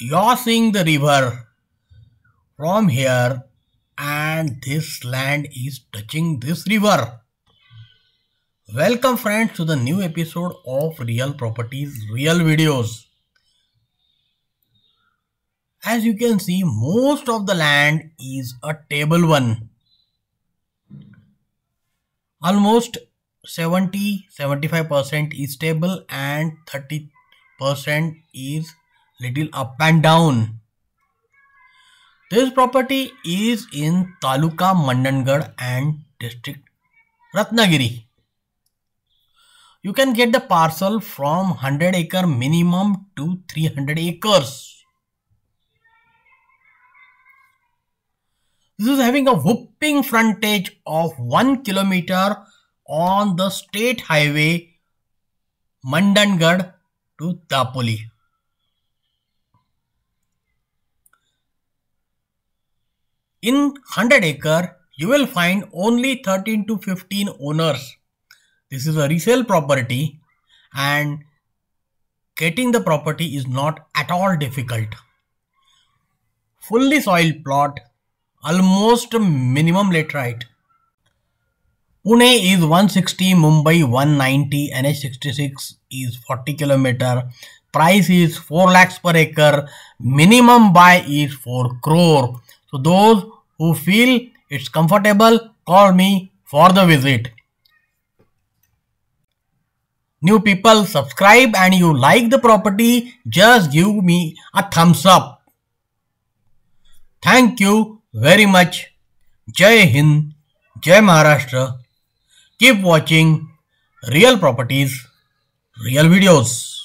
You are seeing the river from here, and this land is touching this river. Welcome friends to the new episode of Real Properties Real Videos. As you can see, most of the land is a table 1. Almost 70-75% is table and 30% is little up and down. This property is in Taluka Mandangad and district Ratnagiri. You can get the parcel from 100 acre minimum to 300 acres. This is having a whopping frontage of 1 kilometer on the state highway Mandangad to Tapoli. In 100 acre, you will find only 13 to 15 owners. This is a resale property and getting the property is not at all difficult. Fully soiled plot, almost minimum laterite. Pune is 160, Mumbai 190, NH 66 is 40 km. Price is 4 lakhs per acre. Minimum buy is 4 crore. So those who feel it's comfortable, call me for the visit. New people, subscribe, and you like the property, just give me a thumbs up. Thank you very much. Jai Hind, Jai Maharashtra. Keep watching Real Properties, Real Videos.